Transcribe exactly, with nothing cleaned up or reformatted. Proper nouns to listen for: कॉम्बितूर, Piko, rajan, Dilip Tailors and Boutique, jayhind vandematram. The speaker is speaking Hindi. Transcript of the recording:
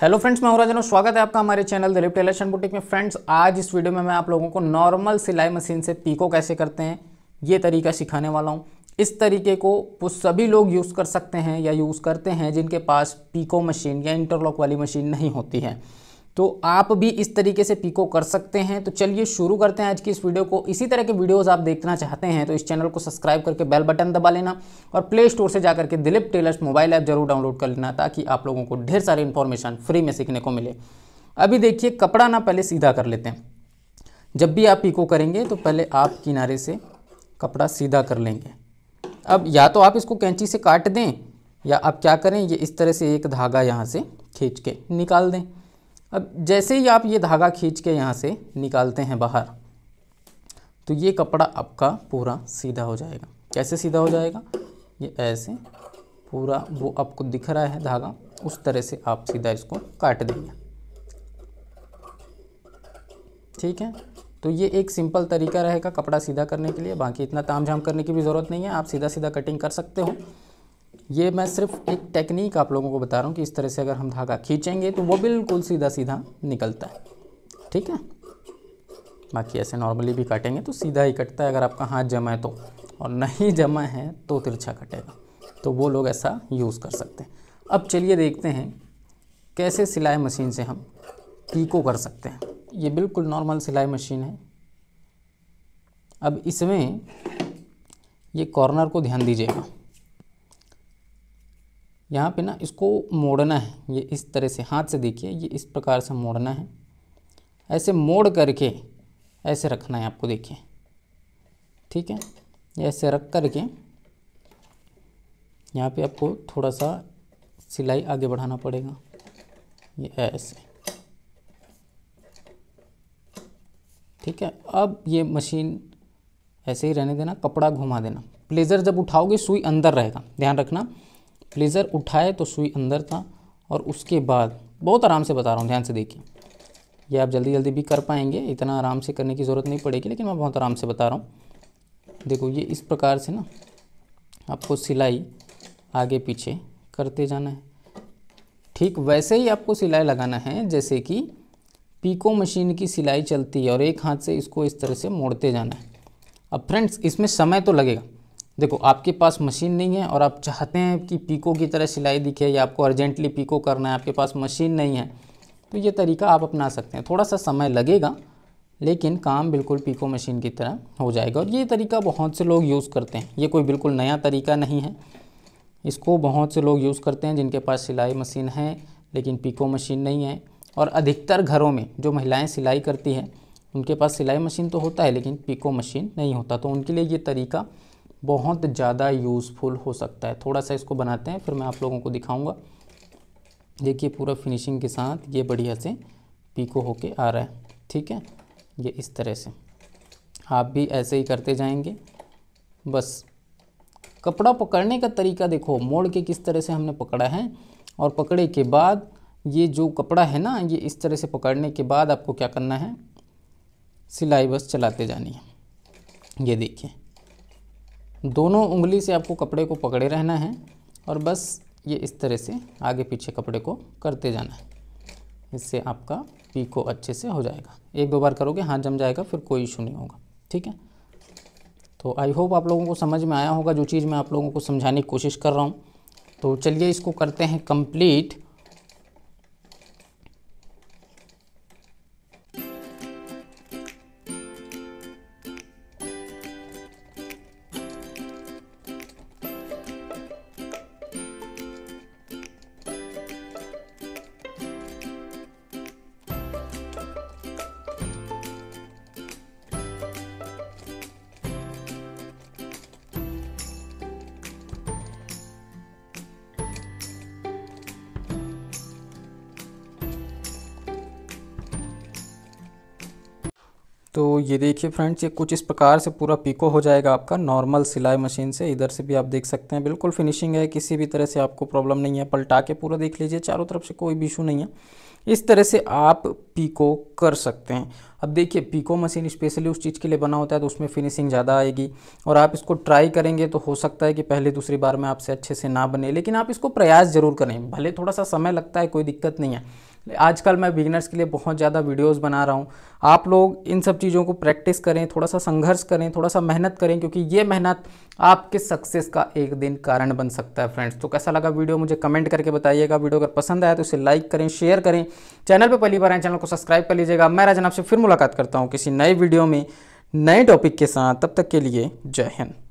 हेलो फ्रेंड्स, मैं हूं राजन और स्वागत है आपका हमारे channel Dilip tailors and boutique में। फ्रेंड्स, आज इस वीडियो में मैं आप लोगों को नॉर्मल सिलाई मशीन से पीको कैसे करते हैं ये तरीका सिखाने वाला हूं। इस तरीके को वो सभी लोग यूज़ कर सकते हैं या यूज़ करते हैं जिनके पास पीको मशीन या इंटरलॉक वाली मशीन नहीं होती है, तो आप भी इस तरीके से पीको कर सकते हैं। तो चलिए शुरू करते हैं आज की इस वीडियो को। इसी तरह के वीडियोस आप देखना चाहते हैं तो इस चैनल को सब्सक्राइब करके बेल बटन दबा लेना और प्ले स्टोर से जाकर के दिलीप टेलर्स मोबाइल ऐप जरूर डाउनलोड कर लेना ताकि आप लोगों को ढेर सारी इन्फॉर्मेशन फ्री में सीखने को मिले। अभी देखिए, कपड़ा ना पहले सीधा कर लेते हैं। जब भी आप पीको करेंगे तो पहले आप किनारे से कपड़ा सीधा कर लेंगे। अब या तो आप इसको कैंची से काट दें या आप क्या करें, ये इस तरह से एक धागा यहाँ से खींच के निकाल दें। अब जैसे ही आप ये धागा खींच के यहाँ से निकालते हैं बाहर, तो ये कपड़ा आपका पूरा सीधा हो जाएगा। कैसे सीधा हो जाएगा, ये ऐसे पूरा वो आपको दिख रहा है धागा, उस तरह से आप सीधा इसको काट देंगे। ठीक है, तो ये एक सिंपल तरीका रहेगा कपड़ा सीधा करने के लिए। बाकी इतना तामझाम करने की भी ज़रूरत नहीं है, आप सीधा सीधा कटिंग कर सकते हो। ये मैं सिर्फ एक टेक्निक आप लोगों को बता रहा हूँ कि इस तरह से अगर हम धागा खींचेंगे तो वो बिल्कुल सीधा सीधा निकलता है। ठीक है, बाकी ऐसे नॉर्मली भी काटेंगे तो सीधा ही कटता है, अगर आपका हाथ जमा है तो, और नहीं जमा है तो तिरछा कटेगा। तो वो लोग ऐसा यूज़ कर सकते हैं। अब चलिए देखते हैं कैसे सिलाई मशीन से हम पीको कर सकते हैं। ये बिल्कुल नॉर्मल सिलाई मशीन है। अब इसमें ये कॉर्नर को ध्यान दीजिएगा, यहाँ पे ना इसको मोड़ना है। ये इस तरह से हाथ से देखिए, ये इस प्रकार से मोड़ना है, ऐसे मोड़ करके ऐसे रखना है आपको। देखिए, ठीक है, ऐसे रख करके यहाँ पे आपको थोड़ा सा सिलाई आगे बढ़ाना पड़ेगा। ये ऐसे, ठीक है। अब ये मशीन ऐसे ही रहने देना, कपड़ा घुमा देना। प्लेजर जब उठाओगे सुई अंदर रहेगा, ध्यान रखना। प्लेजर उठाए तो सुई अंदर था, और उसके बाद बहुत आराम से बता रहा हूँ, ध्यान से देखिए। ये आप जल्दी जल्दी भी कर पाएंगे, इतना आराम से करने की ज़रूरत नहीं पड़ेगी, लेकिन मैं बहुत आराम से बता रहा हूँ। देखो, ये इस प्रकार से ना आपको सिलाई आगे पीछे करते जाना है। ठीक वैसे ही आपको सिलाई लगाना है जैसे कि पीको मशीन की सिलाई चलती है, और एक हाथ से इसको इस तरह से मोड़ते जाना है। अब फ्रेंड्स, इसमें समय तो लगेगा। देखो, आपके पास मशीन नहीं है और आप चाहते हैं कि पीको की तरह सिलाई दिखे, या आपको अर्जेंटली पीको करना है, आपके पास मशीन नहीं है, तो ये तरीका आप अपना सकते हैं। थोड़ा सा समय लगेगा, लेकिन काम बिल्कुल पीको मशीन की तरह हो जाएगा। और ये तरीका बहुत से लोग यूज़ करते हैं, ये कोई बिल्कुल नया तरीका नहीं है। इसको बहुत से लोग यूज़ करते हैं जिनके पास सिलाई मशीन है लेकिन पीको मशीन नहीं है। और अधिकतर घरों में जो महिलाएँ सिलाई करती हैं उनके पास सिलाई मशीन तो होता है लेकिन पीको मशीन नहीं होता, तो उनके लिए ये तरीका बहुत ज़्यादा यूज़फुल हो सकता है। थोड़ा सा इसको बनाते हैं, फिर मैं आप लोगों को दिखाऊंगा। देखिए, पूरा फिनिशिंग के साथ ये बढ़िया से पीको होके आ रहा है। ठीक है, ये इस तरह से आप भी ऐसे ही करते जाएंगे। बस कपड़ा पकड़ने का तरीका देखो, मोड़ के किस तरह से हमने पकड़ा है, और पकड़े के बाद ये जो कपड़ा है ना, ये इस तरह से पकड़ने के बाद आपको क्या करना है, सिलाई बस चलाते जानी है। ये देखिए, दोनों उंगली से आपको कपड़े को पकड़े रहना है, और बस ये इस तरह से आगे पीछे कपड़े को करते जाना है। इससे आपका पीको अच्छे से हो जाएगा। एक दो बार करोगे हाथ जम जाएगा, फिर कोई इशू नहीं होगा। ठीक है, तो आई होप आप लोगों को समझ में आया होगा जो चीज़ मैं आप लोगों को समझाने की कोशिश कर रहा हूँ। तो चलिए इसको करते हैं कंप्लीट। तो ये देखिए फ्रेंड्स, ये कुछ इस प्रकार से पूरा पीको हो जाएगा आपका नॉर्मल सिलाई मशीन से। इधर से भी आप देख सकते हैं, बिल्कुल फिनिशिंग है, किसी भी तरह से आपको प्रॉब्लम नहीं है। पलटा के पूरा देख लीजिए, चारों तरफ से कोई भी इशू नहीं है। इस तरह से आप पीको कर सकते हैं। अब देखिए पीको मशीन स्पेशली उस चीज़ के लिए बना होता है तो उसमें फिनिशिंग ज़्यादा आएगी और आप इसको ट्राई करेंगे तो हो सकता है कि पहले दूसरी बार में आपसे अच्छे से ना बने, लेकिन आप इसको प्रयास ज़रूर करें। भले थोड़ा सा समय लगता है, कोई दिक्कत नहीं है। आजकल मैं बिगिनर्स के लिए बहुत ज़्यादा वीडियोस बना रहा हूँ। आप लोग इन सब चीज़ों को प्रैक्टिस करें, थोड़ा सा संघर्ष करें, थोड़ा सा मेहनत करें, क्योंकि ये मेहनत आपके सक्सेस का एक दिन कारण बन सकता है। फ्रेंड्स, तो कैसा लगा वीडियो मुझे कमेंट करके बताइएगा। वीडियो अगर पसंद आया तो इसे लाइक करें, शेयर करें। चैनल पर पहली बार आए चैनल को सब्सक्राइब कर लीजिएगा। मैं राजन आपसे फिर मुलाकात करता हूँ किसी नए वीडियो में नए टॉपिक के साथ। तब तक के लिए जय हिंद।